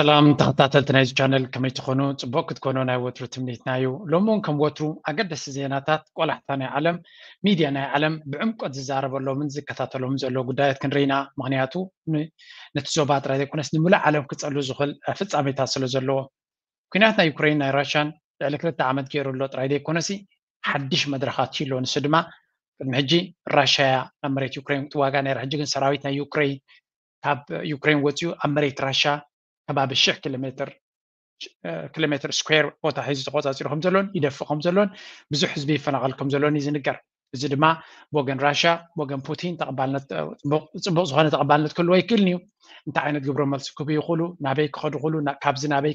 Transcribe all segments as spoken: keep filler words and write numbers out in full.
سلام تخطاتل تنايز چانل كمي تخونو تبوك تكونو ناي وطرو تمنيتنايو لومون كم وطرو أقدس زيناتات قولحتاني عالم ميدياني عالم بعمق قد زارب اللو منزك كتاتلو منزلو قداية كن رينا مغنياتو نتزوبات رايدي كونس نمولا عالم كتسألو زخل فتس عميتا سلو زلو كناتنا يوكرين ناي راشان لألك لتا عمد كيرو اللوت رايدي كونسي حدش مدرخات شيلو نسدما المهجي راشا أمريت يوكرين تواغاني رحجيقن سراويتنا يوكرين تاب يوكرين وطيو أمريت راشا أباب الشح كيلومتر كيلومتر سكوير وطا حيز تقوطا تيرهم زلون يدفقهم زلون بزو حزبي فنغلكم زلون يزنقر بزي دما بوغن راشا بوغن بوتين تقبالنت صبوغ زغاني تقبالنت كل ويكلنيو انت عينت قبرو مالس كوبي يقولو نابي كخد يقولو كابز نابي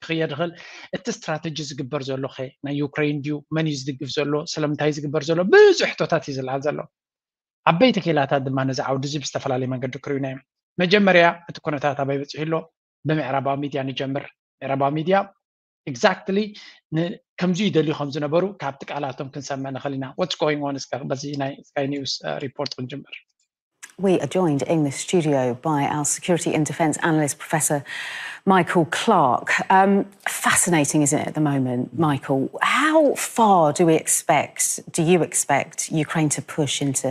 كخي يدخل انت استراتيجي زقبر زلو خي نا يوكرين ديو من يزدقف زلو سلامتاي زقبر زلو بزو حتوتات يزلعل زلو عبيتك إلا تادما نزعو دزي بستفلالي من قد كريونايم مجمريا تكون تاتا بيبت حلو بمعربا ميديا نجمر معربا ميديا exactly كمزي يدلي خمسة نبرو كابتك على توم كنسمعنا خلينا what's going on is بزينا Sky News report نجمر. We are joined in the studio by our security and defence analyst, Professor Michael Clark. Um, fascinating, isn't it, at the moment, Michael? How far do we expect, do you expect Ukraine to push into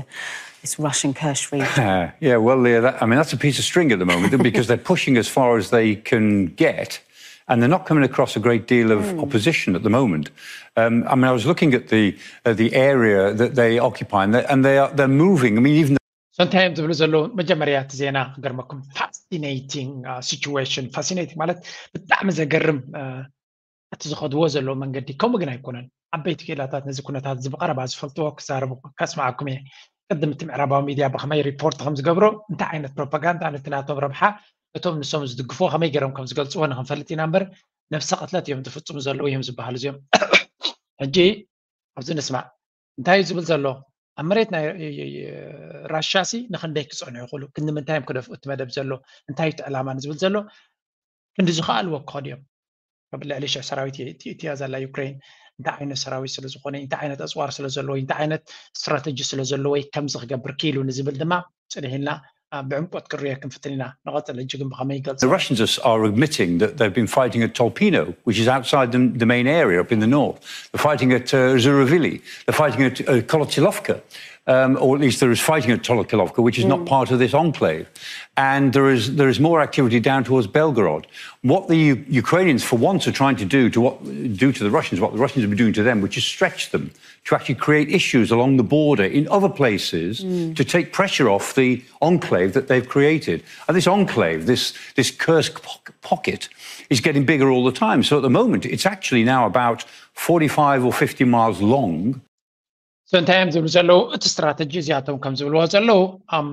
this Russian Kursk region? Uh, yeah, well, Leah, that, I mean, that's a piece of string at the moment because they're pushing as far as they can get and they're not coming across a great deal of mm. opposition at the moment. Um, I mean, I was looking at the, uh, the area that they occupy and, and they are, they're moving. I mean, even sometimes we say, "Look, majority Zena, garmakum fascinating situation, fascinating." Malat, but that means garm. At the end, we say, "Look, man, gadi, come again, Conan. Abeyt kilatat, nazukunat, zbqara, baz faltuak, sarbu, kasmaakum. Qadmt ma'raba media, b'hamay report, khams gabro. Inta aynat propaganda, aynat lato rabha. Atom nsoms dqfu, hamay garm khams galts, wana khamfalti number. Nafsa qatlat yom dfutsu mzallo yom zbahal ziyom. Haji, abzin nisma. Inta yizbul zallo." أمريتنا رشاسي نحن ديكس عنه يقولوا كنا من تايم كده اتمدى بزلو انتهي تعلمان نزبل زلو كنا زخاء الوقت قادم قبل عليش سراويت يتياز على يوكرين انتعين سراويت سلزخوني انتعينت أسوار سلزلو انتعينت استراتيجي سلزلو كم زخ قبر كيلو نزبل دماء سلهنا The Russians are admitting that they've been fighting at Tolpino, which is outside the, the main area up in the north. They're fighting at uh, Zurovili. They're fighting at uh, Kolotilovka. Um, or at least there is fighting at Tolokilovka, which is mm. not part of this enclave. And there is there is more activity down towards Belgorod. What the U Ukrainians, for once, are trying to do to what do to the Russians, what the Russians have been doing to them, which is stretch them to actually create issues along the border in other places mm. to take pressure off the enclave that they've created. And this enclave, this this Kursk po pocket, is getting bigger all the time. So at the moment, it's actually now about forty-five or fifty miles long. Sometimes we say, "Look, it's strategies." Yeah, Tom comes. We say, "Look, um,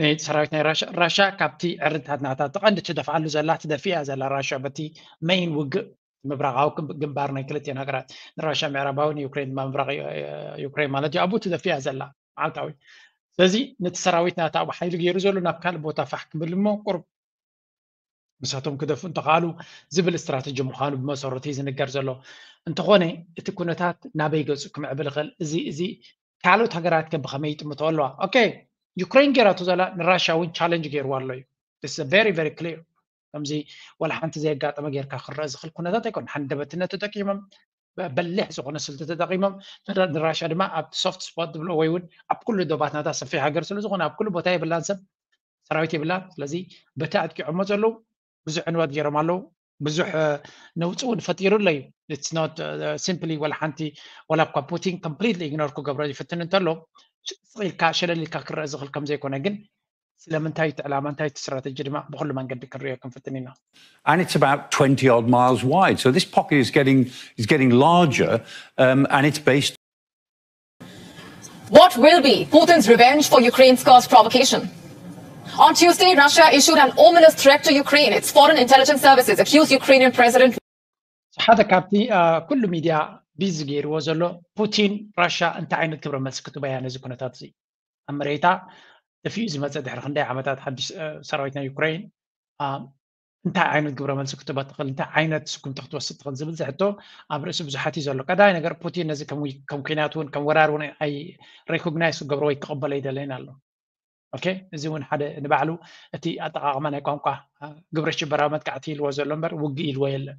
the Sarawakni Russia, Russia, capti, errant had not. But under the defile, we say, 'Let's defy as the Russia, but the main wig, مبرعاو جنبار نكلت ينقرأ الرشا معرباوني يوكرين ما مبرع يوكرين ما نجي أبوت إذا فيها زلا عالتاوي. لذي نتسراويتنا تعب حيل جيرزولو نبكال بوتفحك بالمو قرب. مساتهم كده فنتقالوا زبل استراتيجي مخانو بمسارتي زين الجرزلو. أنت غني تكونتات نبيجوز كم عبلغل زي زي تعالوا تجارات كبخميت متولوا. أوكي يوكرين جراتو زلا الرشا وين challenge جير والله. This is very very clear. أمزي ولا حنت زي قاعد أما غير كخرز خل كنا ذات يكون حندبتنا تتقيمم بلح زقنا سلت تتقيمم ترى الرشا دما أب soft spot دبل ويون أب كل دوباتنا تاسف فيها جرسلو زقنا أب كل بتاعي باللازم سراويتي بالله لذي بتاعت كعمزلو بزح عنوات جيرم علو بزح نوتون فتيرون لي it's not simply ولا حنتي ولا بقى بوتين completely ignore كو قبرة فتن انتلو صغير كاشل اللي كاكر زخل كم زي كونجن And it's about twenty odd miles wide. So this pocket is getting is getting larger, um, and it's based. What will be Putin's revenge for Ukraine's Kursk provocation? On Tuesday, Russia issued an ominous threat to Ukraine. Its foreign intelligence services accused Ukrainian President. هذا كابتي كل ميديا بيزغير وزلو بوتين رشا أنت عينت كبر مسكتو بيان زكونتات زي أمريتا. في زي ما تدحر خندي عمتات حد سراويتنا يوكرين انت عينت قبر مال سكتو باتقل انت عينت سكن تخطو السطقن زبل زحتو عبر اسم زحاتي زلو كداي نغر بوتين نزي كم كم كيناتون كم ورارون اي ريكوجنايز قبر ويتقبل يدلينا له أوكي زين حدا نبعلو أتي أتقع من هيكم كه جبرش برامج كعتيل وزلمبر وقيل ويل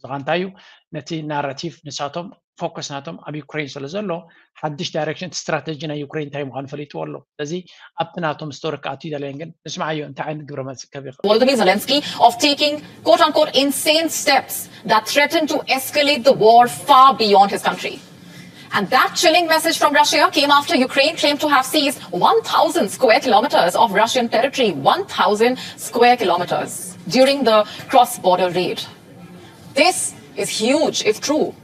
زغنتايو نتي ناراتيف نساتهم فوكس ناتهم أبي أوكرين سلزلوا حدش دايركشن استراتيجينا أوكرين تايم غنفليت والله لذي أبناتهم ستورك عتيدا لينجن نسمع يو أنت عند برامج كبيرة. Volodymyr Zelensky of taking quote unquote insane steps that threaten to escalate the war far beyond his country. And that chilling message from Russia came after Ukraine claimed to have seized one thousand square kilometers of Russian territory, one thousand square kilometers during the cross-border raid. This is huge, if true.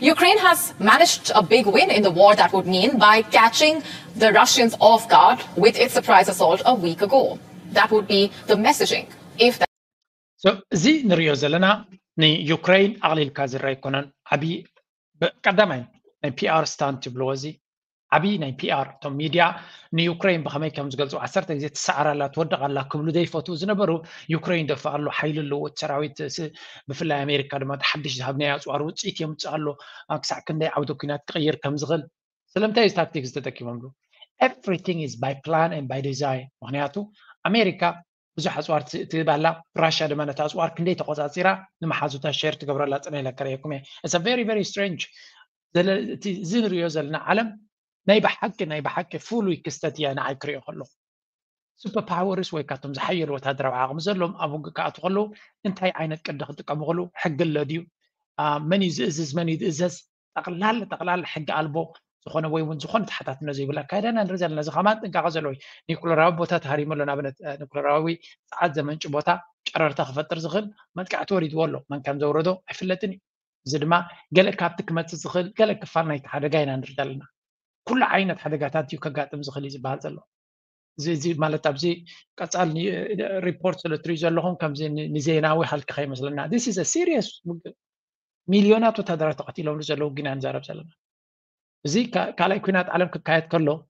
Ukraine has managed a big win in the war that would mean by catching the Russians off guard with its surprise assault a week ago. That would be the messaging. If that so, the Nriozelena, ni Ukraine alil kaziraikonan abi. قدماً نبي آر ستان تبلوزي عبي نبي آر توم ميديا نيوكرين بخمين كم زقلزو عصرت إذا السعر لا تودع على كم لديه فتوز نبرو يوكرين دفع له حيل اللو تراويت بفلا أمريكا لما تحدش ذهبنا وعروض إتيم تقله أكسع كندا عودو كنا تغير كم زغل سلمتها استاتيكس تذكي مملو everything is by plan and by design معناته أمريكا بزح أسوار تبلا براشة لما نتأسوار كندي تقص عصيرة لما حازوتها شيرت قبل لا تنهي لكريكمه. It's a very very strange. ذل تزين ريوزلنا علم نايب حق نايب حق فول ويكستاتي أنا عكري خلو. سوبر باورز ويكاتم زحيل وتهدر وعاقم زلهم أبوك كاتغلو أنت هاي عينت كدخلتك أمغلو حق اللاديو. مني زز مني زز تقلال تقلال حق قلبه. سخونه ويون سخونه حتى تنزل ولا كذا ننزل نزخمات نكعزلوي نيكولراو بوتا تهريم ولا نابنت نيكولراوي ساعات زمن شبوتا قرر تخفت ترزخل ما تكعتوري تولو من كم زوردو عفلتني زد ما قالك هابتك ما تزخل قالك فارنا يتحرقين نرجلنا كل عينة حرقاتات يكعات مزخلي زبال زلو زي زي مالت أبزي كتسألني ريبورت ولا تريز لهم كم زين نزيناوي حلك خي مثلنا this is a serious مليونات وتهدرات قتيلهم رجلو جنان زارب زلنا زي كلا يكونات علم كايت كله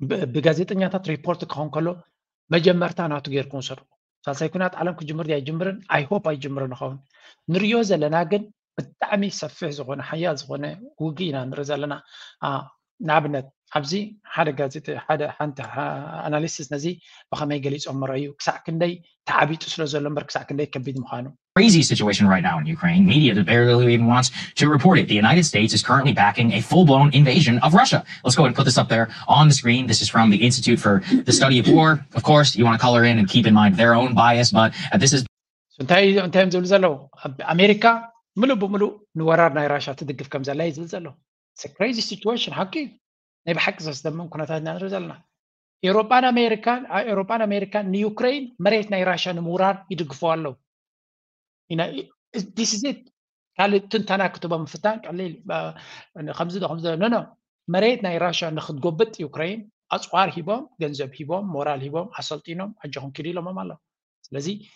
بجازيت إني أنت ريبورت كهون كله مجمرتها ناتو غير كونسر فالسا يكونات علم كجمر دي جمرن I hope I جمرن خون نريوز لنا جن بالتعمي سفه زغون حياة زغون وقينا نريز لنا آه نعبنا عبزي هذا جازيت هذا أنت أناليسس نزي بخا ما يجلس أمر أيو كسع كندي تعبي تسلو زلمر كسع كندي كبيد مخانو. Crazy situation right now in Ukraine. Media barely even wants to report it. The United States is currently backing a full-blown invasion of Russia. Let's go ahead and put this up there on the screen. This is from the Institute for the Study of War. Of course, you want to color in and keep in mind their own bias, but this is. So today, on time zilzalo, America, mulu bumulu, nuwarar na Russia tedikif kam zalay zilzalo. It's a crazy situation. Haki, ne bahakzas damon kuna tad na zilzalna. European American, European American, ni Ukraine, maret na Russia nuwarar idikfallo. هنا this is it قال تنتنا كتبه مفتاك عليه أن خمسة ده خمسة لا لا مريتنا راشا ناخد قبة يوكرين أسعار هيبام جنزب هيبام مورال هيبام حصلتينهم أجهم كريلا ما ماله لذي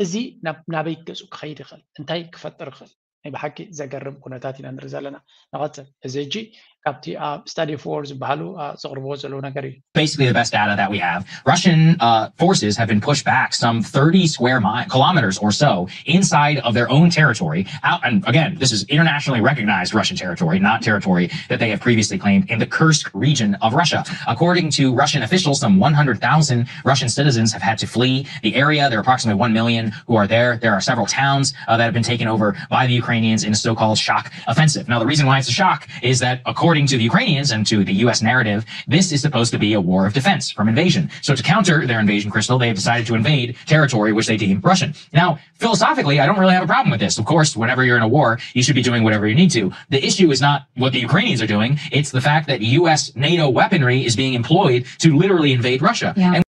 زي نب نبيك سوق خير خل انتهي كفتر خل بحكي زجرب كناتاتنا نرزلنا نقطة زيجي كابتي آ study force بحالو صغر بوزلونا كري. Basically the best data that we have, Russian uh, forces have been pushed back some thirty square mi kilometers or so inside of their own territory. Out, and again, this is internationally recognized Russian territory, not territory that they have previously claimed in the Kursk region of Russia. According to Russian officials, some one hundred thousand Russian citizens have had to flee the area. There are approximately one million who are there. There are several towns uh, that have been taken over by the Ukraine. Ukrainians in a so-called shock offensive. Now, the reason why it's a shock is that, according to the Ukrainians and to the U S narrative, this is supposed to be a war of defense from invasion. So to counter their invasion, Crystal, they have decided to invade territory which they deem Russian. Now, philosophically, I don't really have a problem with this. Of course, whenever you're in a war, you should be doing whatever you need to. The issue is not what the Ukrainians are doing. It's the fact that U S NATO weaponry is being employed to literally invade Russia. Yeah. And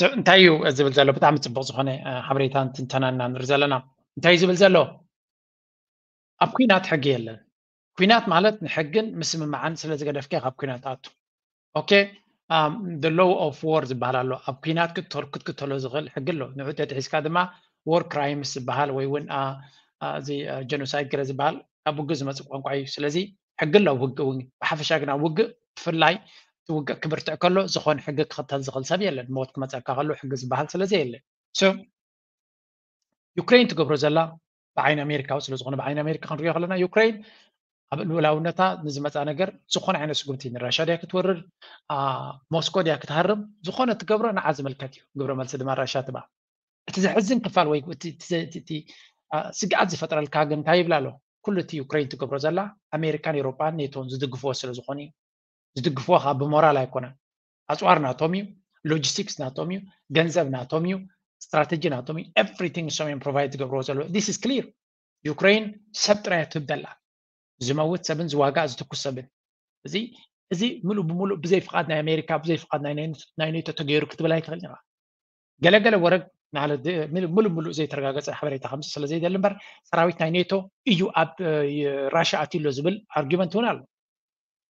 so, Ntayu, as the أب كينات حق يلا كينات مالتنا حقن مسمى معن سلسة قد أفكار أب كيناتات أوكي um, the law of wars بحاله أب كينات كتر كت كتر لزغل حق له نعود تحس كذا ما war crimes بحاله وين ااا آه زي genocide كذا زبال أبو جزء ما سقون قاي سلسة حق له وقوني حفشاقنا وق في اللاي وق كبرت أكله زخون حقك خد هالزغل سبيا لأن موت كم تأكله حق زبال سلسة يلا so Ukraine تقبل زلا بعين أمريكا وصلوا زغون بعين أمريكا خنريها لنا يوكرين أبل ولعنتا نزمت أنا جر زخون عنا سقولتين الرشاد يا كتورر ااا موسكو يا كتهرب زخون تجبران عزم الكتيو جبران ملصد مع الرشاد بع تزحزن كفال ويقول ت ت ت ت سجعت فترة الكاجن تايب لالو كل تي أوكراني تجبر زلا أمريكان يوروبا نيتون زدق فوسل زخوني زدق فوها بمورا لا يكونا أسوار ناتوميو لوجستيكس ناتوميو جنزب ناتوميو استراتيجي ناتوميو everything سومين provide تجبر زلا this is clear Ukraine سبترة تبدلها زموت سبن زواجع زتكو سبن زي زي ملو بملو بزي فقدنا أمريكا بزي فقدنا نين نين تتغير كتب لا يتغير جل جل ورق على ملو ملو ملو زي ترجعت حبريت خمسة سلا زي دلمبر سراويت نينيتو إيو أب راشا أتيلو زبل أرجومنتونال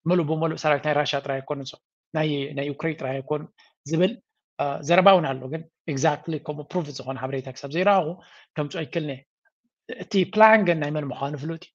ملو بملو سراويت نين راشا ترى يكون نص نين نين أوكرانيا ترى يكون زبل زرباونال لقن exactly كم بروفيتس عن حبريتك سب زي راهو كم تأي كلنا تي بلان جناي من مخالف لوتي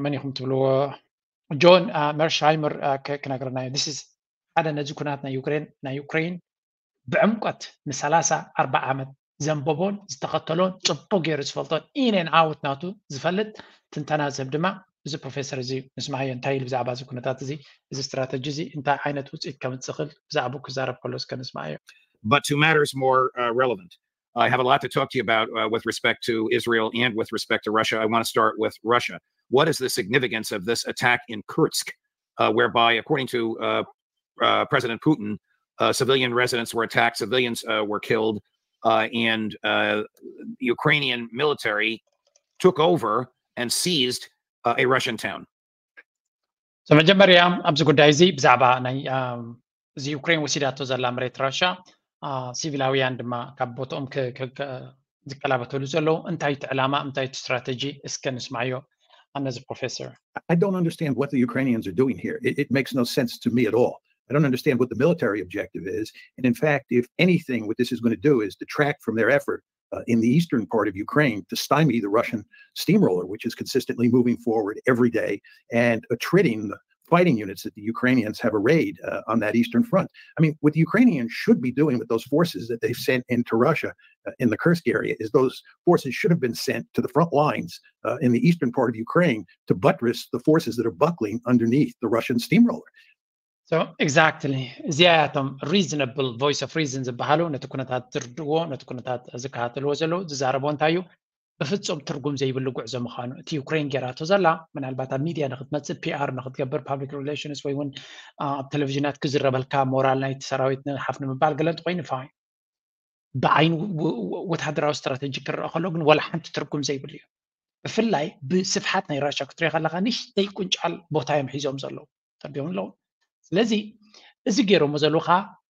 من يخم تبلو جون ميرشايمر كناقرنا this is هذا نزكوناتنا يوكرين نا يوكرين بعمقت من ثلاثة أربع عام زنبابون زتقتلون تبوغير زفلطون in and out ناتو زفلت تنتنازب دماء زي بروفيسور زي نسمع ينتهي بزعبا زكوناتات زي زي استراتيجي زي انت عينة وزيت كم تسخل بزعبوك زارب كلوس كنسمع but to matters more uh, relevant I have a lot to talk to you about uh, with respect to Israel and with respect to Russia. I want to start with Russia. What is the significance of this attack in Kursk, uh, whereby, according to uh, uh, President Putin, uh, civilian residents were attacked, civilians uh, were killed, uh, and uh, the Ukrainian military took over and seized uh, a Russian town? So, I'm going Ukraine Russia. سيفيلاويان دما كابوتهم ك ك ذكلابته لزلو انتهت علامة انتهت استراتيجي اسكن اسمعيو أنا ذا بروفيسور. I don't understand what the Ukrainians are doing here. It, it makes no sense to me at all. I don't understand what the military objective is. And in fact, if anything, what this is going to do is detract from their effort uh, in the eastern part of Ukraine to stymie the Russian steamroller, which is consistently moving forward every day and attriting the fighting units that the Ukrainians have arrayed uh, on that eastern front. I mean, what the Ukrainians should be doing with those forces that they've sent into Russia uh, in the Kursk area is those forces should have been sent to the front lines uh, in the eastern part of Ukraine to buttress the forces that are buckling underneath the Russian steamroller. So exactly, زيادة reasonable voice of reasons بحالو نتكون تاتردو نتكون تات زكاة الوزلو زاربون تايو. بفتسوم ترجم زي باللقوع زي مخانو تي يوكرين جراتو زلا من البعض ميديا نخد متسب بي آر نخد جبر public relations ويون التلفزيونات كزر بالكام مورال نايت سراويتنا حفنا من بعض قلنا تقين فاين بعين وتحضروا استراتيجية كر أخلاقنا ولا حنت ترجم زي بالليو في اللي بصفحتنا يراشة كتري خلقانيش تيكونش على بوتايم حيزهم زلوا تربيهم لون لذي إذا جروا مزلوخة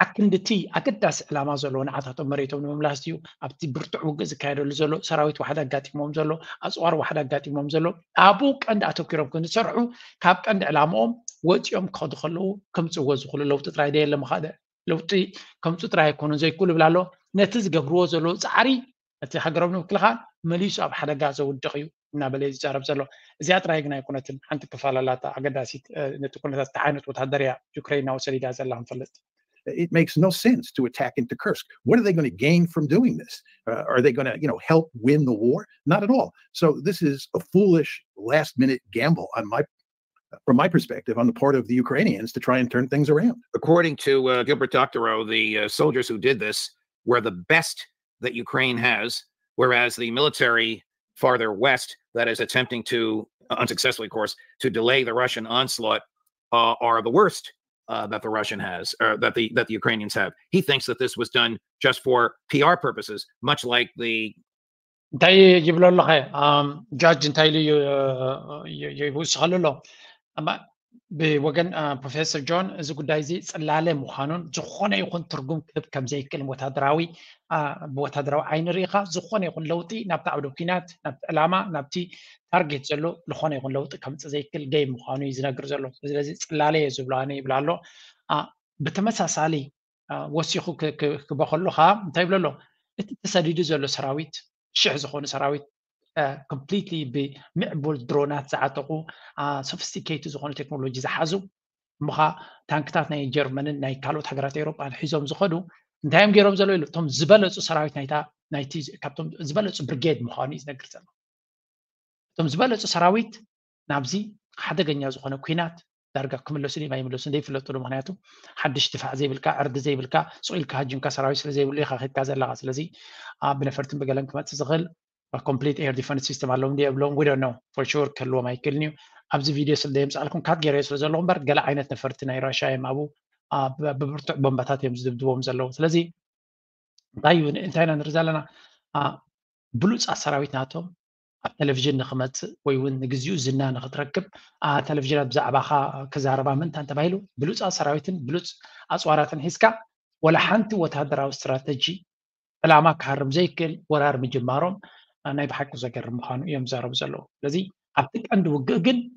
أكندتي أكداس على ما زلون عطتهم مريتهم مملاسيو أبتي برتعو جزء كانوا لزلو سراويت واحدة قاتي مم زلو أسوار واحدة قاتي مم زلو أبوك عند أتوكرهم كن سرعو كابك عند علامهم وتيوم كاد خلوا كم تجوز خلوا لو تترى دير لما خدا لو تي كم تترى يكونون زي كل بلالو نتزج جرو زلو زعري أتي حجربنا كل خان مليش أب حدا قاعد زود دقيو نابليز جارب زلو زيادة رأينا يكونت عند كفالة لا تعقداسيت نتكون هذا التعاون وتحضريا يوكرينا وسريدا زلهم فلت. It makes no sense to attack into Kursk. What are they going to gain from doing this? Uh, are they going to, you know, help win the war? Not at all. So this is a foolish last-minute gamble on my, from my perspective, on the part of the Ukrainians to try and turn things around. According to uh, Gilbert Doctorow, the uh, soldiers who did this were the best that Ukraine has, whereas the military farther west that is attempting to, uh, unsuccessfully, of course, to delay the Russian onslaught uh, are the worst. Uh, that the Russian has, or that the that the Ukrainians have. He thinks that this was done just for P R purposes, much like the. They give um judge entirely you you you was بوجن بروفيسور جون إذا كنت عايز تلعلي مخانون زخونة يكون ترجم كتب كم زي كلمة هدراوي بوتهدراوي عين ريقة زخونة يكون لوطي نبتاع دوكينات نبت علامة نبتي تارجت زلو لخونة يكون لوطي كم زي كل جيم مخانون يزنا جرزلو إذا تلعلي زبلاني بلالو بتمسح سالي وسيخو ك ك كبخلو خام طيب لالو التسديد زلو سراويت شح زخونة سراويت completely بمعبول درونات زعاتقو sophisticated زخون تكنولوجي زحازو مخا تانكتات ناي جرمن ناي كالوت حجرات أوروبا الحزوم زخدو دائم جرب زلوا له تم زبالة سراويت نايتا نايتيز كابتم زبالة برجيد مخاني إذا قرتنا تم زبالة سراويت نابزي حدا جنيا زخون كوينات درجة كمل لسني ما يمل لسني في الطول مهنياته حدش دفاع زي بالكا عرض زي بالكا سؤال كهجم كسراويت زي واللي خاخد كذا لغاز لذي بنفرتم بجلهم كمان تزغل A complete air defense system alone, they alone, we don't know for sure. Kallo Michael knew. Abzi videos of them. Alcon kat geres was a Lombard. Gala ainet nefert in Russia. I'm Abu. Ah, bombatat him. Zib duom zalo. Lazi. Dayun intayn and Rizalana. Ah, blues asarawit NATO. التلفزيون نخمت ويون نجزيو زنا نخطركب آه تلفزيونات بزع باخا كزاربا من تنتبهلو بلوز أسراويتن بلوز أسواراتن حسكا ولا حنت وتهدروا استراتيجي العما كهرم زيكل ورار مجمارهم أنا بحكوا زكر مخانو يوم زارب زلو لذي أبتك عنده وجن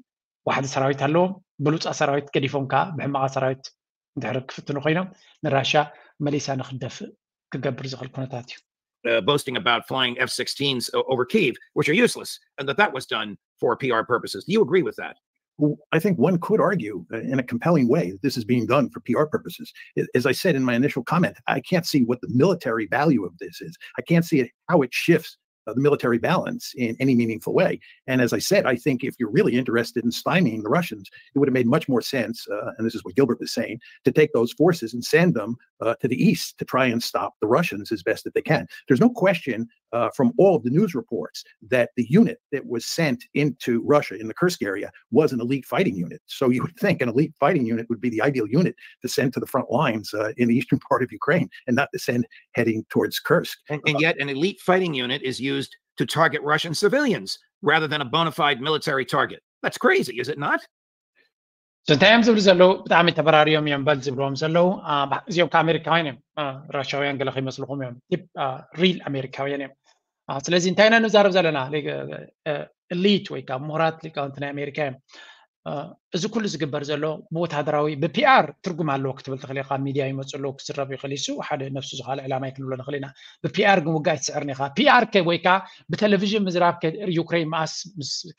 واحد سراويت هلو بلوز أسراويت كليفون كا بهم أسراويت نتحرك في التنوخينا نراشا مليسان خدف كجبر زغل كونتاتيو Uh, boasting about flying F sixteens over Kyiv, which are useless, and that that was done for P R purposes. Do you agree with that? Well, I think one could argue uh, in a compelling way that this is being done for P R purposes. It, as I said in my initial comment, I can't see what the military value of this is. I can't see it, how it shifts uh, the military balance in any meaningful way. And as I said, I think if you're really interested in stymieing the Russians, it would have made much more sense, uh, and this is what Gilbert was saying, to take those forces and send them Uh, to the east to try and stop the Russians as best that they can. There's no question uh, from all of the news reports that the unit that was sent into Russia in the Kursk area was an elite fighting unit. So you would think an elite fighting unit would be the ideal unit to send to the front lines uh, in the eastern part of Ukraine and not to send heading towards Kursk. And, and yet an elite fighting unit is used to target Russian civilians rather than a bona fide military target. That's crazy, is it not? So times of Rizalo, Tammy Tabararium, and Balzibrom Zalo, uh, Zio Americanum, uh, Russia and Galahimus Lohomium, uh, real Americanum. Uh, so let's in Tana Nuzar Zalana, like uh, elite week, a Moratlic Anton American. Uh, Zukulis Gabarzalo, both Hadrawi, the P R, Turguma looked with Haleka media, Mosolok, Rabi Halisu, had enough to Hala, Lamek Lulanholina, the P R Gugas Erneha, P R Keweka, the television Mizraka, Ukraine Mass,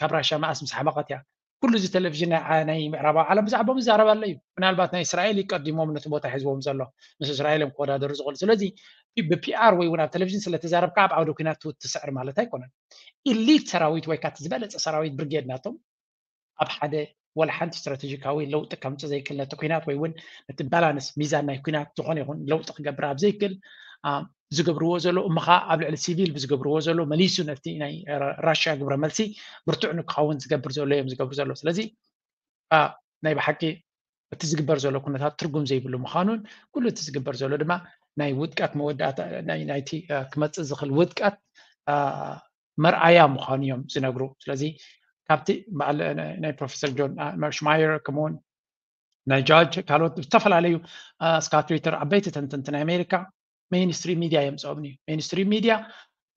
Kabrasha Mass, Hamakatia. كل زي تلفزيون عاني ربع على مزعبهم زعرب اللي من البعض إسرائيل يقدموا من تبوت حزبهم زلوا مش إسرائيل مقرر درس غلط الذي ببي آر ويونا تلفزيون سلا تزارب كعب أو دوكنات وتسعر مالتها يكونن اللي تسراويت ويكات زبالة سراويت برجيد ناتهم أبحده ولا حد استراتيجية قوي لو تكمت زي كل تقنيات ويون نتبالانس ميزان يكونات تقنية هون لو تقبرها بزيكل زقبرو زلو مخا قبل على السيفيل بزقبرو زلو مليسو نفتيناي راشا قبر ملسي برتعنك خاون زقبر زلو يم زقبر زلو سلازي آه ناي بحكي تزقبر زلو كنا ترقم زي بلو مخانون كله تزقبر زلو دما ناي ودكات مودات ناي نايتي آه كمت زخل ودكات آه مرعايا مخانيوم زنقرو سلازي كابتي مع ناي بروفيسور جون آه مارشماير كمون ناي جاج كالوت تفل عليه آه سكاتريتر عبيت تنتنتن أمريكا مينستريم ميديا يمزعبني مينستريم ميديا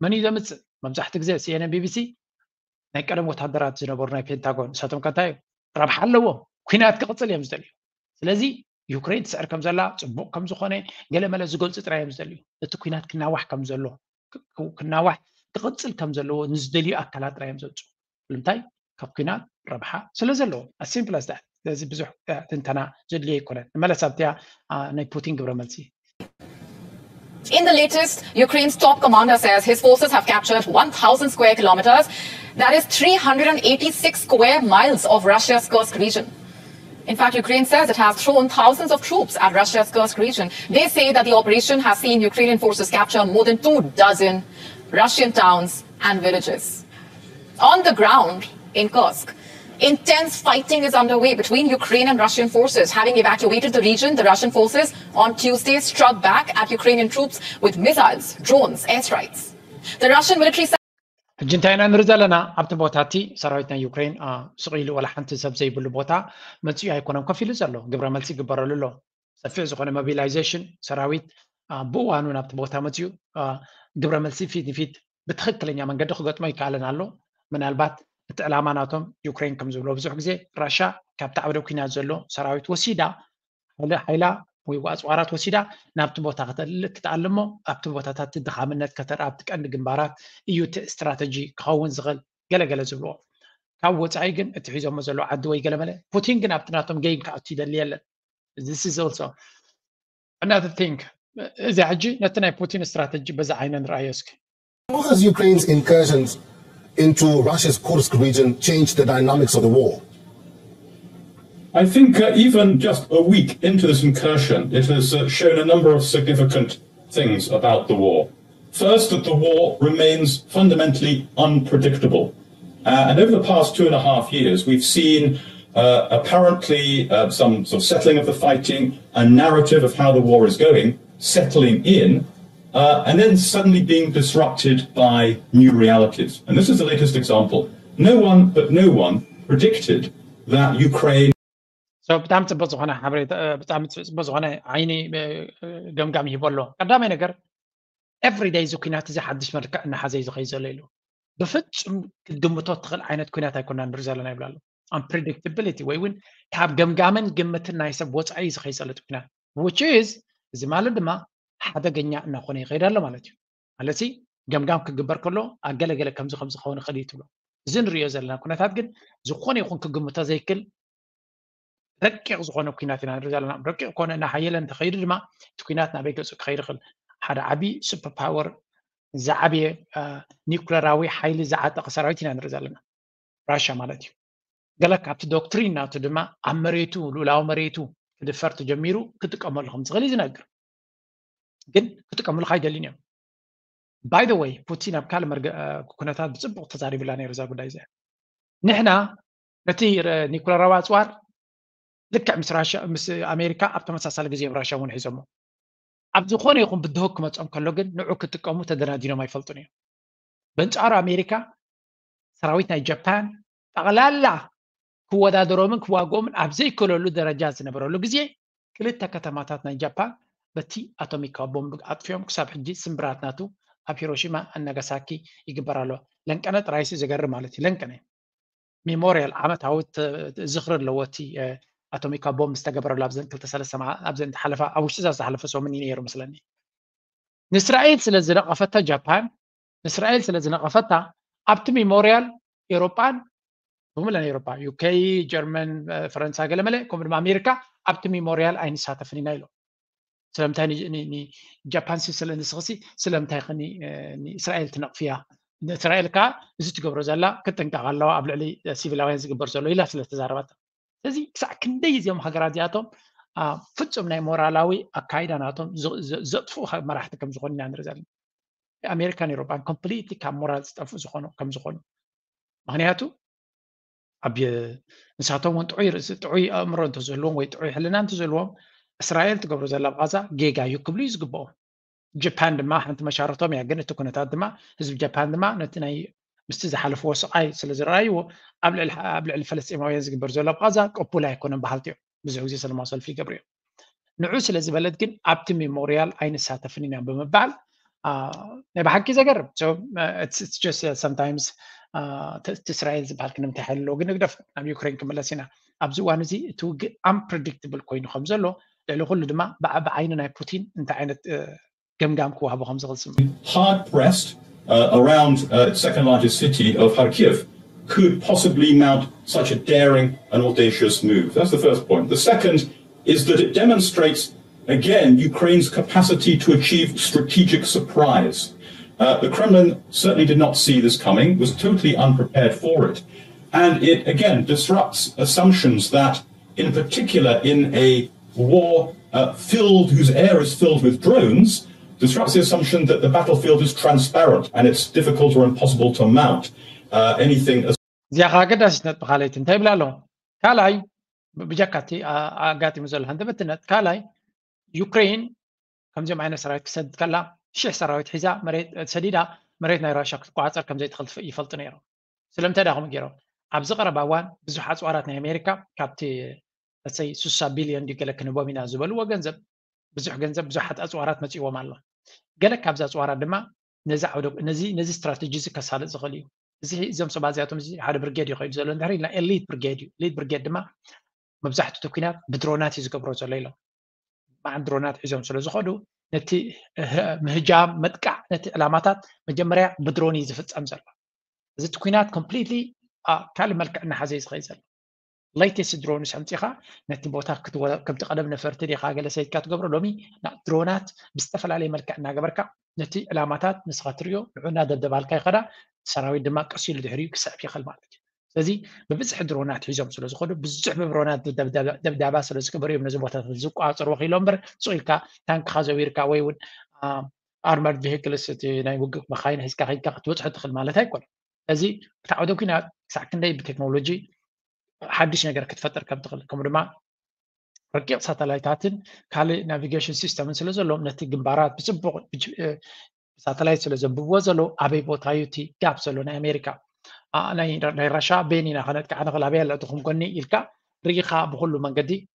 من يدمت ممزحتك زي سي ان ام بي بي سي ناي كلام وتهدرات زنبور ناي بينتاغون ساتم كتايو ربح حلو كينات كقتل يمزدلي سلازي يوكرين تسعر كم زلا صبوق كم زخونه قال مال زغل ترا يمزدلي ات كينات كنا واح كم زلو كنا واح تقتل كم زلو نزدلي اكلات را يمزدو لمتاي كاب كينات ربحه سلازلو السيمبل از ذات لازي بزح تنتنا زلي يكون مال سابتيا ناي بوتين غبرملسي In the latest, Ukraine's top commander says his forces have captured one thousand square kilometers. That is three hundred eighty-six square miles of Russia's Kursk region. In fact, Ukraine says it has thrown thousands of troops at Russia's Kursk region. They say that the operation has seen Ukrainian forces capture more than two dozen Russian towns and villages. On the ground in Kursk, intense fighting is underway between Ukraine and Russian forces. Having evacuated the region, the Russian forces on Tuesday struck back at Ukrainian troops with missiles, drones, airstrikes. The Russian military جنتاين أن رزالنا عبد بوتاتي سرايتنا يوكرين آه سقيل ولا حنت سب زي بالبوتا ملتي هيكونهم كفيل زلوا قبل ملتي قبر لله سفيع زخنا موبيلايزيشن سراويت آه بوانون عبد بوتا متيو آه قبل ملتي فيد فيد بتخطل إني من قد خدت ما يكالن علو من البات تعلماناتهم يوكرين كم زلوا بزوج زي روسيا كابت عبدو كنا زلوا سراويت وسيدا ولا حيلا ويوأسوارات وسيلة نابت بوتات تتعلمه أبت بوتات تدخل منك كتر أبتك أن جنبارات إيو استراتيجي كون زغل جل جل زلوا كون تعيجن تعيزه مزلوا عدوى جل ملا بوتين جن أبت ناتهم جين كأتيدا ليلا this is also another thing إذا عجي نتنا بوتين استراتيجي بزعينا رأيك. How has Ukraine's incursions into Russia's Kursk region changed the dynamics of the war? I think uh, even just a week into this incursion, it has uh, shown a number of significant things about the war. First, that the war remains fundamentally unpredictable. Uh, and over the past two and a half years, we've seen uh, apparently uh, some sort of settling of the fighting, a narrative of how the war is going, settling in, uh, and then suddenly being disrupted by new realities. And this is the latest example. No one, but no one, predicted that Ukraine... So, but I'm just busy. I'm just busy. I'm just busy. Every day, you can't just have this much. I'm not just busy. Zolilo. The fact the mutatial eyes can't have been resolved. Unpredictability. We win. Have just busy. Just nice. What's eyes resolved? Which is the malady. Ma. Hada ganya na khoni. Ghayra la malady. Halasi. Just busy. Kagbar kolo. Agala agala. Kamzu kamzu khoni khaliitulo. Zin resolved. Na khoni. Have just zukhoni khon kagbar mutazikil. ركّع زخانة كيناتنا رجالنا ركّع كون أنا حيلا تخير ما تكيناتنا بيجل سخير خل هذا عبي سوبر باور زعبي نيوكليراوي حيل زعات قصرايتنا رجالنا روسيا مالتي قالك عبت دكتورين ناتو دما عمريتو لولا عمريتو كده فرت جميرو كتك عملهم زغلي زناجر جد كتك عمل خايد لينيا by the way بوتين أبكال مرج كوناتات بسبب تزاري بلاني رجال بدايزه نحن نتير نيوكليراوي أسوار ذكر مس روسيا مس أمريكا أبتم مسألة جزية روسيا وين حزمه. أبتخون يقوم بالدهوك ما تقوم كلوجن نعوك تقوم تدرادينه ما يفلتوني. بنت أرى أمريكا سراويتنا اليابان أغلى لا هو ده درومن هو قوم أبزي كله لدرجات نبرولو جزية كل تكتماتنا اليابان بتي أتوميكا بومب أطفئهم كسب حجي سمبرات ناتو أبيروشيما الناغاساكي يجبرالو لأن كانت رئيس زجر مالتي لأن كان ميموريال عمت عود زخر اللواتي أتوميكا بوم استجبروا لابزن كل تسال السماء أبزن حلفة أو شيء زاز حلفة سو منين يرو مثلاً إسرائيل سلزنا قفتها جابان إسرائيل سلزنا قفتها أبت ميموريال أوروبا هم لنا أوروبا يوكي جرمن فرنسا قال ملأ كمل مع أمريكا أبت ميموريال أين ساتفني نايلو سلام تاني ني ني جابان سلسلة نسخسي سلام تاني ني إسرائيل تنق فيها إسرائيل كا زت جبروا زلا كتنك على قبل علي سيفيل وينز جبروا زلا إلا سلسلة زاربات لذي ساكن ديزي هم خجراتياتهم فتشم ناي مورالاوي أكايداناتهم زطفوا مراحتكم زخوني عند رجال الأمريكان يروبان كمبليتي كم مورال استفوا زخونه كم زخونه مهنياتو أبي نساتهم وتعير تعي أمرهم تزلون ويتعي حلنا تزلون إسرائيل تقبل زلاب غزة جيجا يقبليز قبوا جابان دما حنت مشارتهم يعجن تكون تقدمه هزب جابان دما نتناي مستزح على فوس أي سلزراي وقبل ال قبل الفلسطينيين ينزق برزولا بغزة أبولا يكونن بحالتهم بزوجي سلمان صل في قبرية نعوس لزبالد كن أبت ميموريال أين الساتفنين عم بمبعل ااا نبحكي زقرب so it's it's just sometimes ااا تسرائيل زبالك نمتحل لو قلنا قدف نام يوكرين كمل سنة أبزوان زي توج unpredictable كوين خمسة له لأنه كل دما بع بعيننا بوتين أنت عينت جم جم كوها بخمسة غلسم hard pressed Uh, around uh, its second largest city of Kharkiv could possibly mount such a daring and audacious move. That's the first point. The second is that it demonstrates, again, Ukraine's capacity to achieve strategic surprise. Uh, the Kremlin certainly did not see this coming, was totally unprepared for it. And it, again, disrupts assumptions that, in particular, in a war uh, filled, whose air is filled with drones, disrupts the assumption that the battlefield is transparent and it's difficult or impossible to mount uh, anything as كالاي بجكاتي اغاتي مزل هندبتنت كالاي يوكرين كم جمعنا سرايت كسد كلا شي سرايت حزا مريت سديده مريتنا يراشق قاعد أركم زي دخلت في فلتن يرو سلمت أنا هم جيرو عبز قرب أوان بزحات وعراتنا أمريكا كابتي تسي سوسا بليون ديجلا كنبوا من أزبل وجنزب بزح جنزب بزحات أزوارات ما تيجوا ماله جلك عبز أزوارات دما نزع ودب نزي نزي استراتيجية كسالة زغليو زي زم سبازياتهم زي هذا برجاديو خير زلون دهري لا إليت برجاديو إليت برجاد دما مبزحت تكوينات بدرونات يزكوا بروزر ليلو مع درونات حزم سلوز خدو نتي مهجام مدقع نتي علامات مجمريا بدروني زفصم زلو زي تكوينات كومبليتلي كلمه كأن حزيز خيزل لايتس درونس امتيخه نتي بوتا كبت قدم نفرت دي خاغله سيكات تغبر دومي لا درونات بستفل عليه ملكنا غبرك نتي علامات نسخاتريو عنا دبدبالك يخدا سراوي دما قسيل دحريو كساب يخل مالك سلازي ببزح درونات حجم سلازي خدو بزح برونات دبدبا دبدبا سلازي كبريو من زبوتا تزق عصر وخيلمبر سويلكا تانك خازويركا ويون ارمر فيكلس تي ناي وق مخاين هيسكا هيكا توتح تخل مالك هيكون سلازي تعودو كنا ساكنداي بالتكنولوجي حدش نقدر كتفتر كم تقل كم رما رقيق ساتلايتاتن كالي نافيجيشن سيستم سلزو لهم نتي جنبارات بسبب ساتلايت سلزو بوزلو أبي بوتايوتي كابسلو نا أمريكا أنا نرشا بيني نخلت كأنا غلبي لا تخم كني إلكا رقيقة بقول من قدي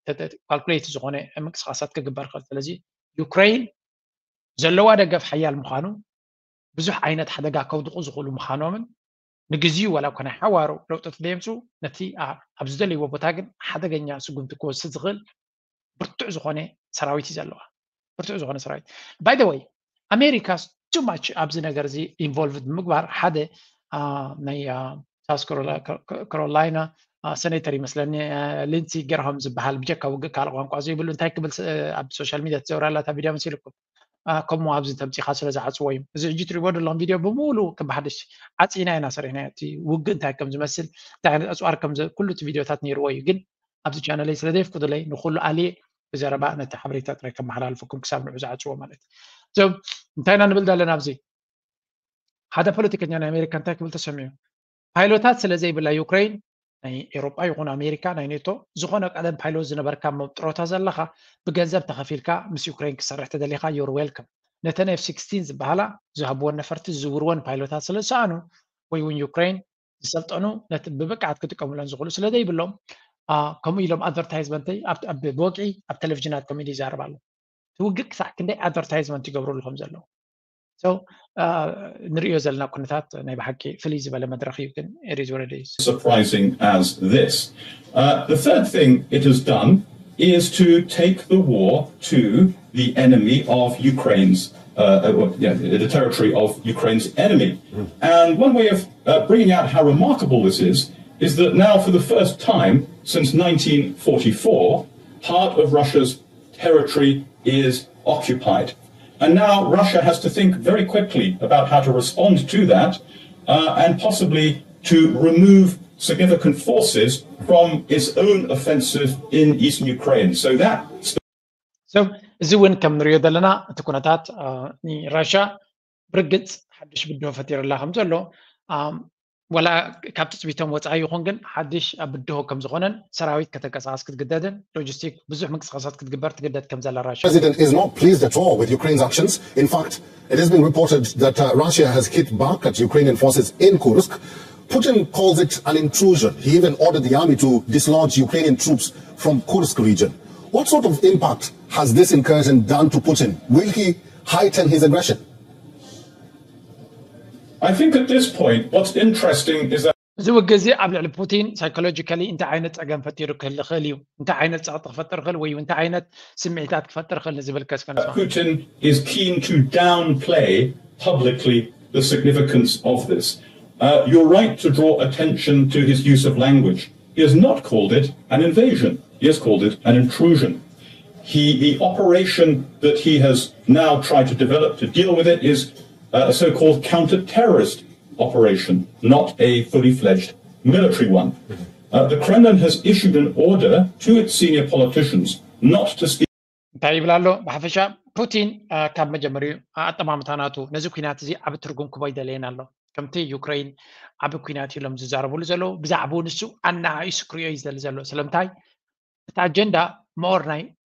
كالكوليت زغنة مكس خاصات كجبار خالد لذي يوكرين زلوا هذا جف حيال مخانو بزح عينة حدا جا كودق زغلو مخانو من نجزيو ولا كنا حوارو لو تتدمسو نتي أبزدلي وبتاجن حدا جنيا سجون تكون ستغل برتعز خانة سراويتي زلوا برتعز خانة سراويت. by the way أمريكا too much أبزنا جرزي involved مقبار حدا نيا ساوث كارولاينا سنتري مثلا لينسي جرهم زبحال بجكا وجكا رقم قاضي يقولون تاكبل أب السوشيال ميديا تصور على تفيديو مسيلكم كمو عبز تمتي خاصة لزعات سويم إذا جيت ريبورد لهم فيديو بمولو كم بحدش عتينا هنا صار هنا تي وجنتها كم زمسل تعرض أسعار كم ز كل فيديو تاتني رواي جن عبز جانا ليس لديه كده لي نخلو عليه إذا ربعنا تحبريت ترى كم حلال فكم كسبنا زعات سويم مالت زم تعرض نبلد على نفسي هذا بوليتيك يعني أمريكا تاكل تسميه بايلوتات سلا زي بلا يوكرين يعني أوروبا يقون أمريكا نينتو زخونك أدم بايلوت زنبر كم تروتها زلخة بجنزب تخفيل كا مس يوكرين كسرح تدليخة يور ويلكم نتنا في ستة عشر زبالة زهبون نفرت زورون بايلوتات سلا سانو ويون يوكرين زلت أنو نت ببقعد كتك أمولان زخلو سلا زي بلهم آه كم يلهم أدفرتايزمنتي أب أب بوقعي أب تلفزيونات كم يلي زار بالو توقك ساعة كندا أدفرتايزمنتي جبروا لهم زلهم So, uh, surprising as this. Uh, the third thing it has done is to take the war to the enemy of Ukraine's, uh, well, yeah, the territory of Ukraine's enemy. And one way of uh, bringing out how remarkable this is, is that now for the first time since nineteen forty-four, part of Russia's territory is occupied. And now Russia has to think very quickly about how to respond to that uh, and possibly to remove significant forces from its own offensive in eastern Ukraine. So that... So, زوين كم نريد لنا تكونتات رشا برقت حدش بدون فتير الله خمزلو ولا كابتس بيتم وتعيو خنجن حدش بدوه كم زغنن سراويت كتكاساس كتجددن لوجستيك بزح مكسخاسات كتجبرت تجدد كم زال الرشا. President is not pleased at all with Ukraine's actions. In fact, it has been reported that uh, Russia has hit back at Ukrainian forces in Kursk. Putin calls it an intrusion. He even ordered the army to dislodge Ukrainian troops from Kursk region. What sort of impact has this incursion done to Putin? Will he heighten his aggression? I think at this point, what's interesting is that زو الجزء قبل على بوتين سايكولوجيكالي أنت عينت أجن فتير كل خليو أنت عينت عطف فتر خلوي وأنت عينت سمعتك فتر خل زي بالكاس كان. Putin is keen to downplay publicly the significance of this. Uh, you're right to draw attention to his use of language. He has not called it an invasion. He has called it an intrusion. He the operation that he has now tried to develop to deal with it is. Uh, a so-called counter-terrorist operation, not a fully-fledged military one. Uh, the Kremlin has issued an order to its senior politicians not to speak. طيب لالو بحفشة بوتين كم مجمريو أتمام تناتو نزوكينات زي عبترقم كبايدة لين الله كمتي يوكرين عبكيناتي لهم زاربو لزلو بزعبو نسو أنا إسكريز لزلو سلامتاي تأجندا مورناي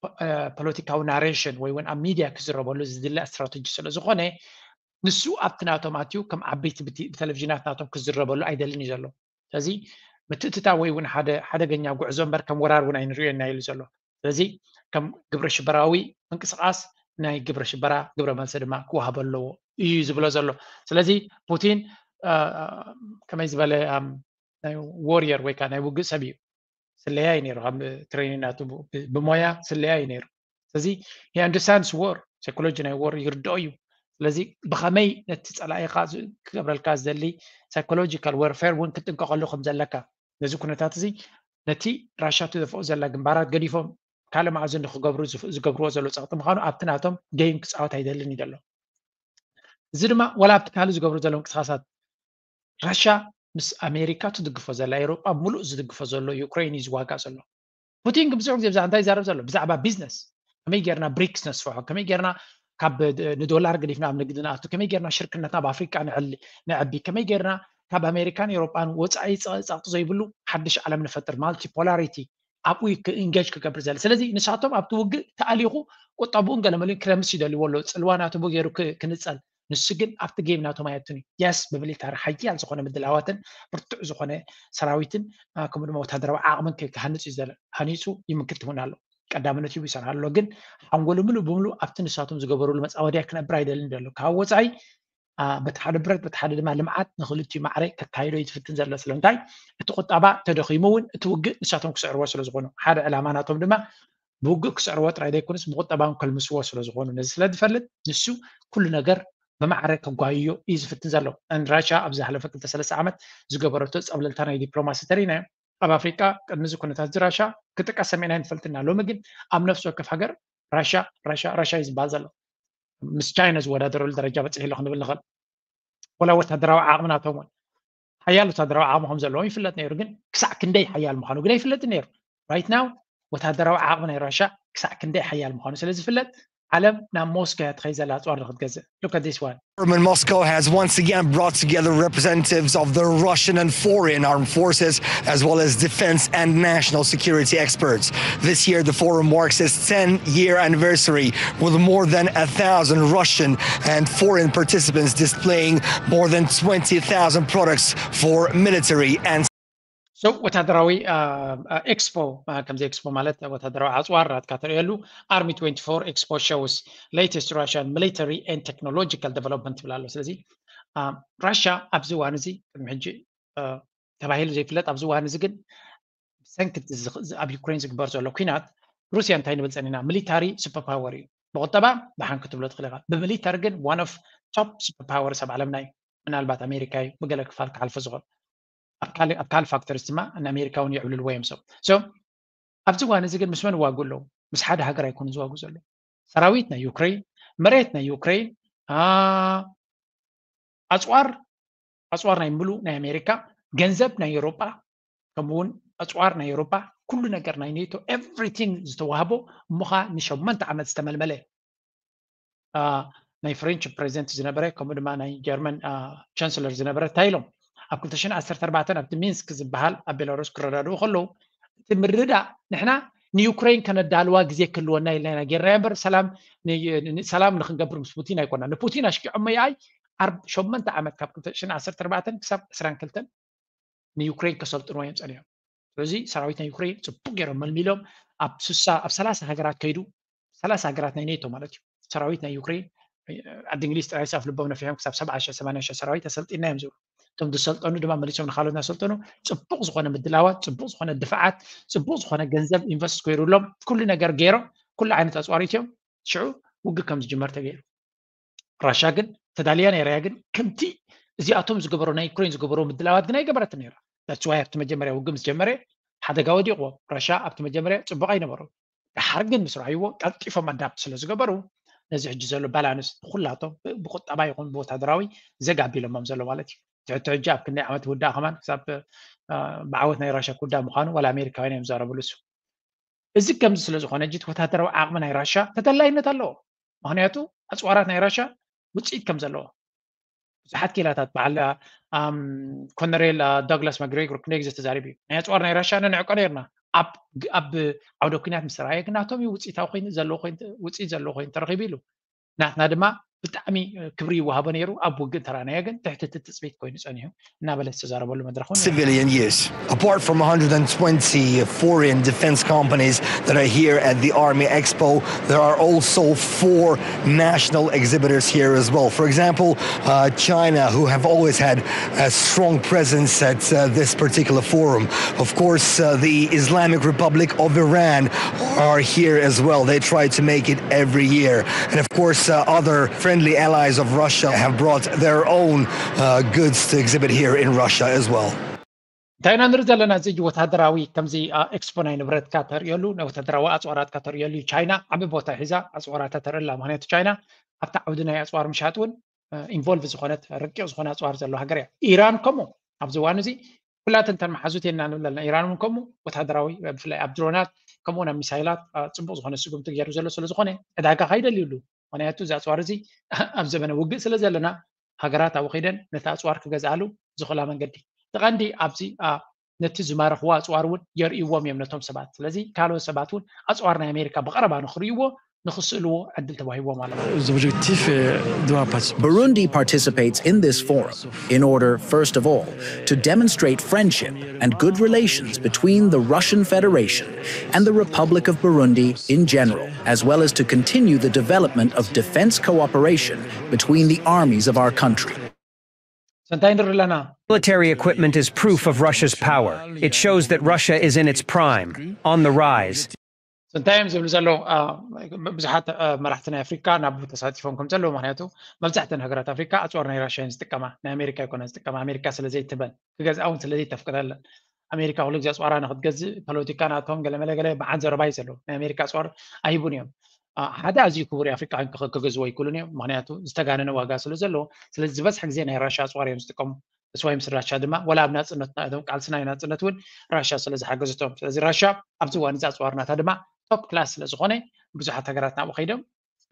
political narration وين أميديا كزربو لزدلا استراتيجية لزخنة ንስኡ ኣብትናቶም ኣትዩ ከም ዓበይቲ ብተለቪዥናትናቶም ክዝረበሉ ኣይደልን እዩ ዘሎ። ስለዚ ምትእትታ ወይ እውን ሓደ ሓደገኛ ጉዕዞ እምበር ከም ወራር እውን ኣይንሪኦና ኢሉ ዘሎ። ስለዚ ከም ግብረ ሽበራዊ እንቅስቃስ ናይ ግብረ ሽበራ ግብረ መልሲ ድማ ክወሃብ ኣለዎ እዩ ዝብሎ ዘሎ። ስለዚ ፑቲን ከመይ ዝበለ ዎርየር ወይ ከዓ ናይ ውግእ ሰብ እዩ ስለያይ ነይሩ ከም ትሬኒንግናቱ ብሞያ ስለያይ ነይሩ። ስለዚ ሂ አንደርስታንድስ ዎር ሳይኮሎጂ ናይ ዎር ይርድኦ እዩ። ስለዚ ብኸመይ ነቲ ፀላኢኻ ክገብረልካ ዘሊ ሳይኮሎጂካል ወርፌር እውን ክጥንቀቐሉ ከም ዘለካ ነዚ ኩነታት እዚ ነቲ ራሻ ትዘፍኦ ዘላ ግንባራት ገዲፎም ካልእ መዓዝ ንክገብሩ ዝገብርዎ ዘሎ ፀቕጢ ምዃኑ ኣብቲ ናቶም ገይም ክፃወት ኣይደልን እዩ ዘሎ። እዚ ድማ ወላ ኣብቲ ካልእ ዝገብሩ ዘሎ እንቅስቃሳት ራሻ ምስ ኣሜሪካ ትድግፎ ዘላ ኤሮጳ ሙሉእ ዝድግፎ ዘሎ ዩክሬን እዩ ዝዋጋእ ዘሎ። ፑቲን ግን ብዙሕ ግዜ ብዛዕባ እንታይ ይዛረብ ዘሎ? ብዛዕባ ቢዝነስ ከመይ ጌርና ብሪክስ ነስፍሖ፣ ከመይ ጌርና ካብ ንዶላር ገዲፍና ኣብ ንግዲ ንኣቱ፣ ከመይ ጌርና ሽርክነትና ኣብ ኣፍሪቃ ንዕቢ፣ ከመይ ጌርና ካብ ኣሜሪካን ኤሮጳን ወፃኢ ፀቕጢ ዘይብሉ ሓድሽ ዓለም ንፈጥር ማልቲፖላሪቲ ኣብኡ ኢንጌጅ ክገብር ዘለ። ስለዚ ንሳቶም ኣብቲ ውግእ ተኣሊኹ ቁጠብኡን ገለመሉን ክረምስ ይደልይዎ ኣሎ ፅልዋናቱ ቦ ገይሩ ክንፀል ንሱ ግን ኣብቲ ጌም ናቶ ማየቱን እዩ። ያስ ብሚሊታሪ ሓያል ዝኾነ ምድላዋትን ብርቱዕ ዝኾነ ሰራዊትን ከምኡ ድማ ወታደራዊ ዓቕምን ክሃንፅ እዩ ዘለ። ሃኒፁ ይምክት እውን ኣሎ ቀዳምነት እዩ ይሰርሕ ኣሎ። ግን ሓንጎሉ ሙሉእ ብምሉእ ኣብቲ ንሳቶም ዝገበሩሉ መፃወድያ ክነብር ኣይደልን ዘሎ። ካብ ወፃኢ በቲ ሓደ ብረት በቲ ሓደ ድማ ልምዓት ንክልቲኡ ማዕረ ከካይዶ ይትፍትን ዘሎ። ስለምንታይ እቲ ቁጠባ ተደኺሙ እውን እቲ ውግእ ንሳቶም ክስዕርዎ ስለ ዝኾኑ ሓደ ዕላማ ናቶም ድማ ብውግእ ክስዕርዎ ጥራይ ዘይኮነስ ብቁጠባን ከልምስዎ ስለ ዝኾኑ ነዚ ስለ ዝፈልጥ ንሱ ኩሉ ነገር ብማዕረ ከጓይዮ እዩ ዝፍትን ዘሎ። ራሻ ኣብ ዝሓለፈ ክልተ ሰለስተ ዓመት ዝገበረቶ ፀብለልታ ናይ ዲፕሎማሲ ተሪኢናዮ ኣብ ኣፍሪቃ ቅድሚ ዝኩነታት እዚ ራሻ ክጥቀስ ሰሜናይ ንፈልጥና ሎሚ ግን ኣብ ነፍሲ ወከፍ ሃገር ራሻ ራሻ ራሻ እዩ ዝበሃል ዘሎ። ምስ ቻይና ዝወዳደረሉ ደረጃ በፅሒ ኢሉ ክንብል ንኽእል ወላ ወታደራዊ ዓቕሚ ናቶም እውን ሓያል ወታደራዊ ዓቕሚ ከም ዘለዎም ይፍለጥ ነይሩ። ግን ክሳዕ ክንደይ ሓያል ምዃኑ ግን ኣይፍለጥን ነይሩ። ራይት ናው ወታደራዊ ዓቕሚ ናይ ራሻ ክሳዕ ክንደይ ሓያል ምዃኑ ስለ ዝፍለጥ Look at this one. Government Moscow has once again brought together representatives of the Russian and foreign armed forces, as well as defense and national security experts. This year, the forum marks its ten-year anniversary, with more than a thousand Russian and foreign participants displaying more than twenty thousand products for military and So what Hadrawi Expo comes Expo Malata, what Hadrawi Azwarat Katarelu, Army twenty-four Expo shows latest Russian military and technological development. Um, Russia Abzuanzi, uh Tabahil Ziflet Abzuanzigan, Sankt Ab Ukraine's Borzo Lokinat, Russian Tainabs and in a military superpower. Botaba, the Hankatula, the military, one of top superpowers of alumni, and Albat America, Bugalak Falk Alfazor. أب كل فاكتور استماع أن أمريكا ونيعول الويم سو. so أفتوى أنا زكير مسمن واقوله بس حدا هجرا يكون زواج زلوا. سراويتنا يوكرين، مريتنا يوكرين، آه أسعار أسعارنا يملو نا أمريكا، جنزبنا أوروبا، كمون أسعارنا أوروبا، كلنا كرنا نيتو، everything زتوهبو مخا نشوف من تعمل استعمال ملأ. آه ناي فرنش بريزنت زنبرة كمون ما ناي جرمن آه chancellor زنبرة تايلوم. أقول تشين أسرت أربعة أبد مينسك زبهال أبيلاروس كررادو خلو تمردا نحن نيوكرين كانت دالوا جزء كلونا إلينا جرّبر سلام ن سلام نخن جبر مسبوتين أيكونا نبوتين أشكي أمي أي عرب شو من تعمد كابكل تشين أسرت أربعة كسب سران كلتن نيوكرين كسلت روينس عليهم رزي سراويتنا يوكرين سبوجرهم المليوم أب سسا أب سلاس هجرات كيدو سلاس هجرات نينيتو مالتي سراويتنا يوكرين عند إنجليز رئيسها في لبنان فيهم كسب سبعة عشر ثمانية عشر سراويت سلت إنهم زور تم دسلت أنو دمام مليشون خالدنا سلطانو صبوق زخانة بالدلاوات صبوق زخانة الدفاعات صبوق زخانة جنزب إنفست كيرولم كلنا جرجيرة كل عينة أسواريتهم شعو وجكم زجمر تجير رشاقن تداليان يراقن كمتي زي أتوم زجبرون يكرين زجبرون بالدلاوات جناي جبرت نيرة لتسوي أبتم جمرة وجمس جمرة حدا جوادي قوة رشاق أبتم جمرة صبوق عينه برو حرقن مسرعيو كيف ما دابس لزجبرون نزح جزلو بالانس خلاطه بقط أباي يكون بوت هدراوي زجع بيلهم مزلو والتي تعجب كنا عملت ودا كمان حساب بعوتنا راشا كودا مخان ولا امريكا وين يزاروا بلسو እዚ ከምዚ ስለ ዝኾነ ጅት ወታደራዊ ዓቕሚ ናይ ራሻ ተጠላይነት ኣለዎ። ምክንያቱ ኣፅዋራት ናይ ራሻ ውፅኢት ከም ዘለዎ ብዙሓት ኪላታት በዓል ኮነሬል ዳግላስ ማግሬጎር ክነግዝ ተዛሪብ ናይ ኣፅዋር ናይ ራሻ ንዕቆ ነርና ኣብ ኣብ ዓውደ ኩናት ምስ ራእየ ግናቶም ውፅኢታዊ ኮይኑ ዘለዎ ኮይኑ ውፅኢት ዘለዎ ኮይኑ ተረኺቡ ኢሉ ናትና ድማ ብጣዕሚ ክብሪዎ ሃበነይሩ ኣብ ወግ ተራናያ ግን ትሕቲ ትስቤት ኮይኑ ፀኒሑ እና በለስ ተዛረበሉ መድረኹን civilian use apart from one hundred twenty foreign defense companies that are here at the Army Expo there are also four national exhibitors here as well for example uh, China who have always had a strong presence at uh, this particular forum of course uh, the Islamic Republic of Iran are here as well they try to make it every year and of course uh, other friendly allies of Russia have brought their own uh, goods to exhibit here in Russia as well. داينا نرزلنا زي وتهدراوي كمزي اكسبوناي نبرت كاتر يلو وتهدراوا اصوارات كاتر يلو تشاينا عم بوتا حيزا اصوارات ترلا معنات تشاينا حتى عودنا اصوار مشاتون انفولف زخونات رقيو زخونات اصوار زلو هاجر ايران كمو ابزوانو زي كلاتن تن محازوتينا نبلنا ايران كمو وتهدراوي بفلا ابدرونات كمونا ميسايلات صبو زخونات سغم تغيرو زلو سلو زخونه اداكا هايدا ليلو ونأتو زعصوار زي أبزمنا وجد سلزلنا هجرات أو خيدا نتعصوار كجزعلو زخلا من جدي تغندي أبزي آ نتزمار خوا أصوارون يرى يوم يوم نتهم سبعت لذي كالو سبعتون أصوارنا أمريكا بقربان نخريوه Burundi participates in this forum in order, first of all, to demonstrate friendship and good relations between the Russian Federation and the Republic of Burundi in general, as well as to continue the development of defense cooperation between the armies of our country. Military equipment is proof of Russia's power. It shows that Russia is in its prime, on the rise. Sometimes we zalo bzahat marahtna Africa nabu tasatifonkum zalo mahnato mabzahatna hagrat Africa atwarna Russia istikama na America yakon istikama America selazay tban gaz awun selazay tafqadal America holu gaz warana khad gaz politika natom gale mele gale ba'an zarabay zalo na America swar ayibuniyam hada azi kuburi Africa an kagaz way kuluni mahnato istaganana waga selo zalo selazay bas hak zena Russia swar yistikam سويم سراشة دما ولا أبنات سنة نادم كالسنة نادم سنة تون راشة سلز حجزتهم سلز راشة أبزوا نزات صورنا تدما توب كلاس سلز غني بزحة تجارتنا وخيدم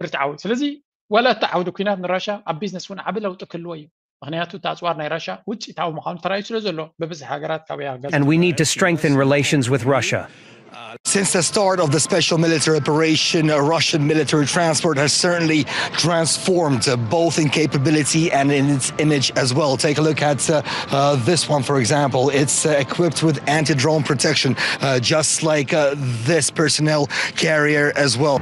برتعود سلزي ولا تعود كنا من راشة أبزنس ون عبد لو تكلوي هنياتو تصورنا راشة وتش تعو مقام تراي سلز له ببزحة تجارت كويا And we need to strengthen relations with Russia. Since the start of the special military operation, Russian military transport has certainly transformed uh, both in capability and in its image as well. Take a look at uh, uh, this one, for example. It's uh, equipped with anti-drone protection, uh, just like uh, this personnel carrier as well.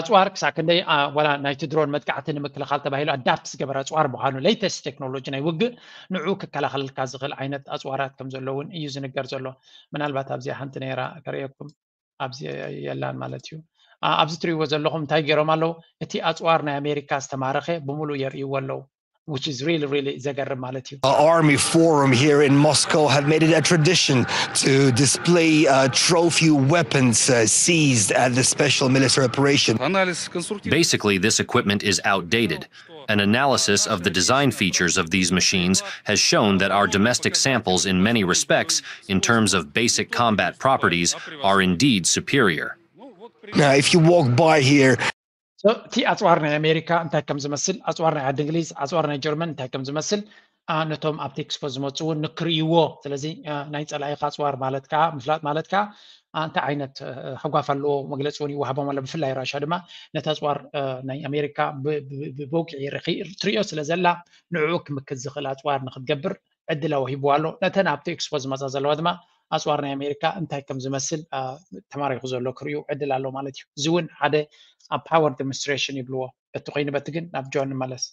أصوار كساكندي ولا نايت درون متقعتني مكلا خلطة بهيلو أدابس جبر أصوار بحانو ليتس تكنولوجيا نيوج نعوك كلا خل كازغل عينة أصوارات كم زلون يوزن الجرزلو من البات أبزي حنتنيرا كريكم أبزي يلان مالتيو أبزي تري وزلهم تايجرو مالو إتي أصوارنا أمريكا استمارخه بمولو يري ولو which is really, really the Army Forum here in Moscow had made it a tradition to display uh, trophy weapons uh, seized at the special military operation. Basically, this equipment is outdated. An analysis of the design features of these machines has shown that our domestic samples in many respects, in terms of basic combat properties, are indeed superior. Now, if you walk by here, So ti atwarna America anta kam zmasel atwarna ad English atwarna German anta kam zmasel anatom optics fozmotsu nkriwo selezi nay tsalay khatwar malatka mflat malatka anta aynat hagwafallo magletsoni wahaba mal bflay rasha dema natatwar nay America bboqi rkhir trio selezella nuuk mkzkhil atwar nkhdgebr edlaw hibwalo natan optics fozmazazalwa dema atwarna America anta kam zmasel tamari khuzallo kriyo edlallo malati zun hade A power demonstration يبلوه التقيين بتجن نبجون مالس.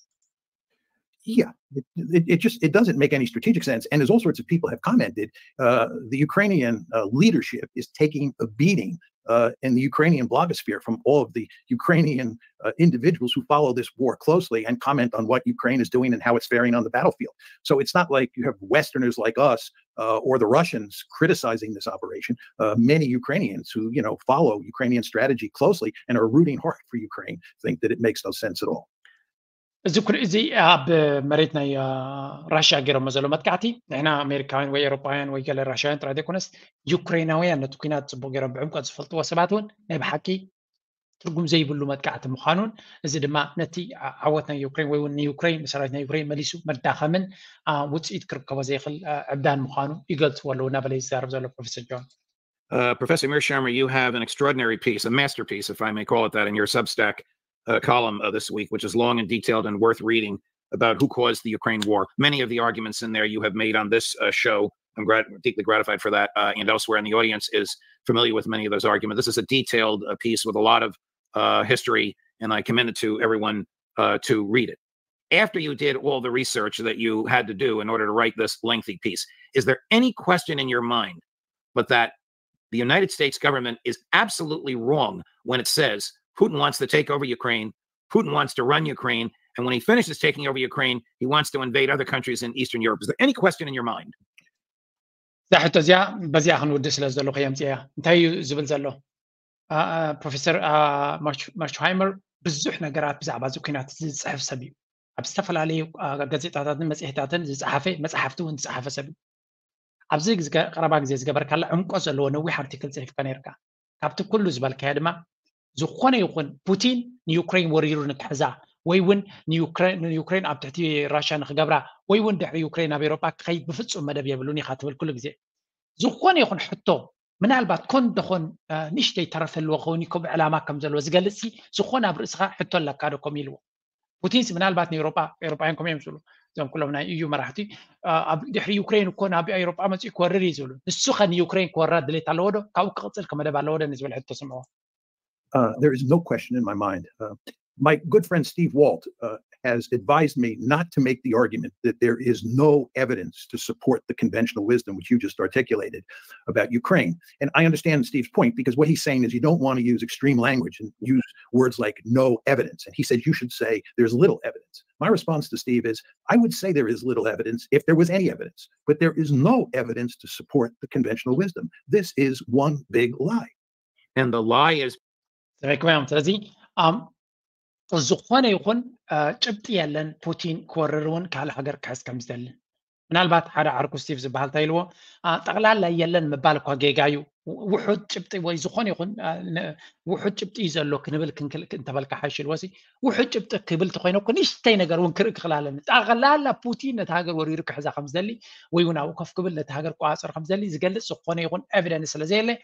Yeah, it, it, it just it doesn't make any strategic sense. And as all sorts of people have commented, uh, the Ukrainian uh, leadership is taking a beating uh, in the Ukrainian blogosphere from all of the Ukrainian uh, individuals who follow this war closely and comment on what Ukraine is doing and how it's faring on the battlefield. So it's not like you have Westerners like us uh, or the Russians criticizing this operation. Uh, many Ukrainians who you know follow Ukrainian strategy closely and are rooting hard for Ukraine think that it makes no sense at all. ذكر إزي أب مريتنا يا رشا جرو مازلو متكعتي هنا أمريكان وأوروبيان ويجال الرشاين ترى ديكونس يوكريناويان نتوكينات بوجر بعمق أسفلتوا سبعتون نبحكي ترجم زي بلو متكعت مخانون إذا ما نتي عوتنا يوكرين وين يوكرين مسراتنا يوكرين مليسو متداخل من وتس يذكر كوازيخل عبدان مخانون يقلت ولو نبلي زارب زلو بروفيسور جون Professor Mearsheimer, you have an extraordinary piece, a masterpiece, if I may call it that, in your Substack. uh, column uh, this week, which is long and detailed and worth reading, about who caused the Ukraine war. Many of the arguments in there you have made on this uh, show. I'm grat deeply gratified for that, uh, and elsewhere in the audience is familiar with many of those arguments. This is a detailed uh, piece with a lot of uh, history, and I commend it to everyone uh, to read it. After you did all the research that you had to do in order to write this lengthy piece, is there any question in your mind but that the United States government is absolutely wrong when it says Putin wants to take over Ukraine, Putin wants to run Ukraine, and when he finishes taking over Ukraine, he wants to invade other countries in Eastern Europe? Is there any question in your mind? Professor Marchheimer, بزحنا قرأت بزعبة زوكينات زحف سبي. أبستفل عليه قزيت عددن مسحتاتن زحفة مسحفتون زحفة سبي. أبزيك زك قرباك زيك برك الله عمق أصل لو نوي حرتكل زيف كنيركا. كابت كل زبال كهدمة زخونة يكون بوتين نيوكرين وريرونك حزا. ويون نيوكرين نيوكرين أبتحتي روسيا نخجبرة. ويون دحي يوكرين أبيروبا خيد بفتش أمدا بيبلوني خاتم الكل زي. زخونة يكون حطه. من البعض كن دخون نشتى يترث الوخونيكم علامة كم زلوا زجلسي سخون أبرزها حتى الله كارو كميلوا. بوتينس من البعض نيوروبا أوروبيين كم يمشلو زم كلامنا يجوا مرحتي دحري يوكرين وكون أبي أوروبا ما تقرري زلوا السخن يوكرين قررت اللي تلودو كاو قتل كم دبل لودو نزول حتى سمعوا. There is no question in my mind. Uh, my good friend Steve Walt uh, has advised me not to make the argument that there is no evidence to support the conventional wisdom, which you just articulated about Ukraine. And I understand Steve's point, because what he's saying is you don't want to use extreme language and use words like no evidence. And he said, you should say there's little evidence. My response to Steve is, I would say there is little evidence if there was any evidence, but there is no evidence to support the conventional wisdom. This is one big lie. And the lie is... Um, الزخوان يكون جبتي علن بوتين كوررون كهل حجر كاس كمزدلن من البعض حدا عرقو ستيفز بهالتايلو تغلال لا يلن مبالك وجايجايو وحد جبتي وزخوان يكون وحد جبتي زلوا كنبل كنك أنت بالكحاش الواسي وحد جبتي قبل تقينه كنيش تينجر ونكرك خلالنا تغلال لا بوتين نتهاجر وريرك حزا خمزدلي ويونا وقف قبل نتهاجر قاصر خمزدلي زقل الزخوان يكون evidence لزيله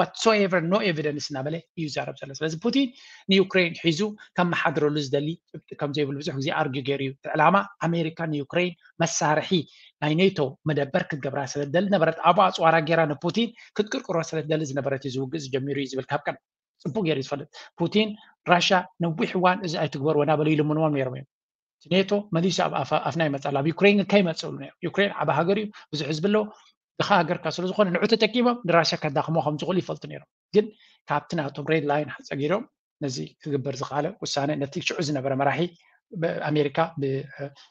whatsoever no evidence نابله يزارب سلسلة بوتين نيوكرين حيزو كم حضروا لزدلي كم زي بالبزح زي أرجو جريو علامة أمريكا نيوكرين مسارحي نينيتو مدبر كت جبر سلسلة دل نبرت أبعث وراء جيران بوتين كت كرر سلسلة دل إذا نبرت زوجز جميري زبل كابكن بوجيريز فلت بوتين روسيا نوبح وان إذا أتكبر ونابلي لمنوان ميرمين نينيتو مديش أب أف أفناي مثلا يوكرين كيما تسولني يوكرين عبها جريو بزح حزبله خاجر كسر زخون نعوت تكيمه دراسة كداخ مخم زغلي فلتنيرم جد كابتن هاتوم ريد لاين حسقيرم نزي كبر زخاله وسانة نتيجة شو عزنا برا مراحي بأمريكا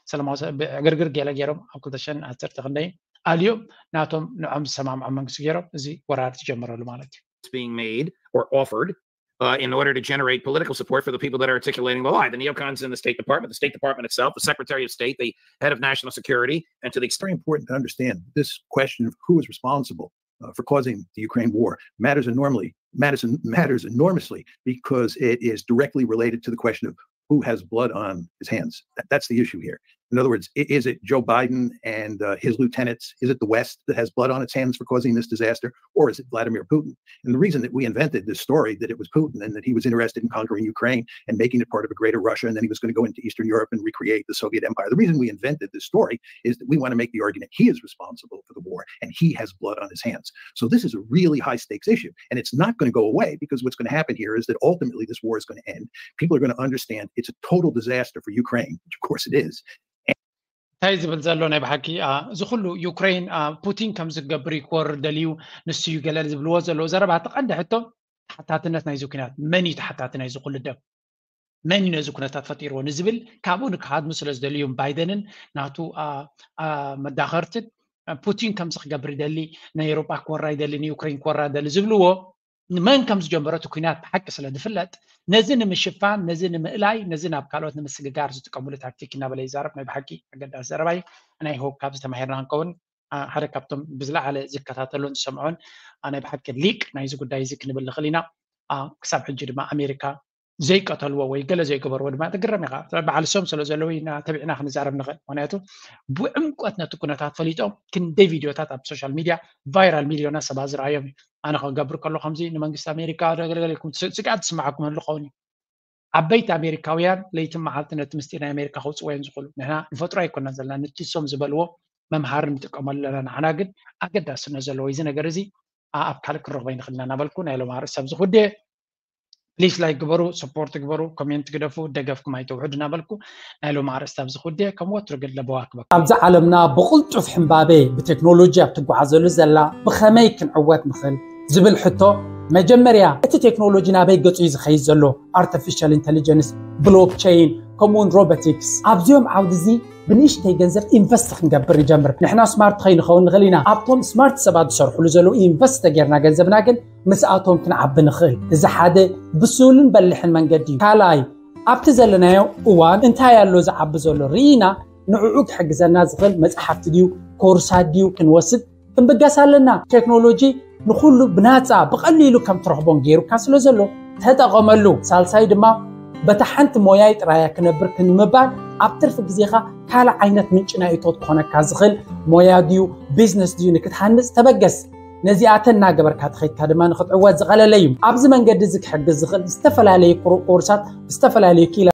بسلام عز بجرجر جيلا جيرم أو كدشان عتر تغني اليوم ناتوم نعم سمام عمان سجيرم نزي ورا تجمر المالك. Being made or offered uh, in order to generate political support for the people that are articulating the lie. The neocons in the State Department, the State Department itself, the Secretary of State, the head of national security, and to the extent. Very important to understand this question of who is responsible uh, for causing the Ukraine war matters enormously, matters, matters enormously because it is directly related to the question of who has blood on his hands. That, that's the issue here. In other words, is it Joe Biden and uh, his lieutenants? Is it the West that has blood on its hands for causing this disaster? Or is it Vladimir Putin? And the reason that we invented this story that it was Putin and that he was interested in conquering Ukraine and making it part of a greater Russia, and then he was going to go into Eastern Europe and recreate the Soviet Empire. The reason we invented this story is that we want to make the argument he is responsible for the war and he has blood on his hands. So this is a really high stakes issue. And it's not going to go away, because what's going to happen here is that ultimately this war is going to end. People are going to understand it's a total disaster for Ukraine, which of course it is. هايز بنزلون بحكي آه زخلو يوكرين آه بوتين كم زجبري كور دليو نسيو جلال زبلوز الوزراء بعتقد عنده حتى حتى الناس نايزوكنات مني حتى حتى نايزوكل الدم مني نايزوكنات تفتير ونزبل كابونك هاد مسلس دليو بايدنن ناتو آه آه مداخرت بوتين كم زجبري دلي نيروبا كور راي دلي نيوكرين كور راي دلي زبلوه من كم زجبراتو كنات حكي سلا دفلت نزلنا من الشفان نزلنا من إلاي نزلنا بكالوتنا من السجارة تكمل تكتيكنا بلا يزارب ما بحكي أقدر أزربي أنا هو كابس تماهرنا نكون حركتهم بزلع على ذكرتها لون سمعون أنا بحكي ليك نايز قد دايزك نبلغ خلينا كسب حجر مع أمريكا زي قتلوا ويقل زي كبر ودما تقرر مقا تبع على السوم سلو زلوينا تبعنا خن زارب نغل وناتو بعمقتنا تكون تعطفليتهم كن دي فيديوهات على السوشيال ميديا فايرال مليونات سبازر عيامي أنا خا قبر كله خمسين من قصة أمريكا رجال لكم سكعت سمعكم هاللقوني عبيت أمريكاويان ليتم معلتنا تمستين أمريكا خوص وين زخلو نحنا الفترة يكوننا زلنا نتسوم زبلوه ممهار نتقام لنا نعناقد أقدا سنة زلوه إذن أقرزي أبكالك الرغبين خلنا نبالكو نايلو مهار السابزخو دي بليس لايك قبرو سبورت قبرو كومينت قدفو دقفكم هاي توحد نبالكو نايلو مهار السابزخو دي كم واترو قد لبواكبك أبزا عالمنا بغلطو في حمبابي بتكنولوجيا بتقو عزلو زلا بخميكن عوات مخل زبل حطو مجمريا أنت تكنولوجيا بيجت إيز خيز له artificial intelligence blockchain common robotics عبزيوم عودزي بنيش تيجنزر invest نجبر جمر نحنا smart خير خون غلينا عبتم smart سبعة شرح لزلو invest جرنا جنزر ناقل مساعتهم كنعب نخيل إذا حدا بسولن بلحن من جديم كلاي عبتزلنا وان انتهى اللوز عبزولو رينا نعوق حق زناز غل مسحفت ديو كورسات ديو كنوسد تنبجس لنا تكنولوجيا نقول بناتا بقليلو كم ترحبون غيرو كاسلو زلو تهدا غملو سالساي دما بتحنت مويايت رايك نبرك نمبال ابترف غزيخه كالا عينت منچنا ايتوت كونه كازغل مويا ديو بزنس ديو نكتحنس تبغس نزياتنا غبركا تخيتها دما نخطعوا زغلليم ابز منجد زك حق زغل استفلالي قرقورسات استفلالي كيلا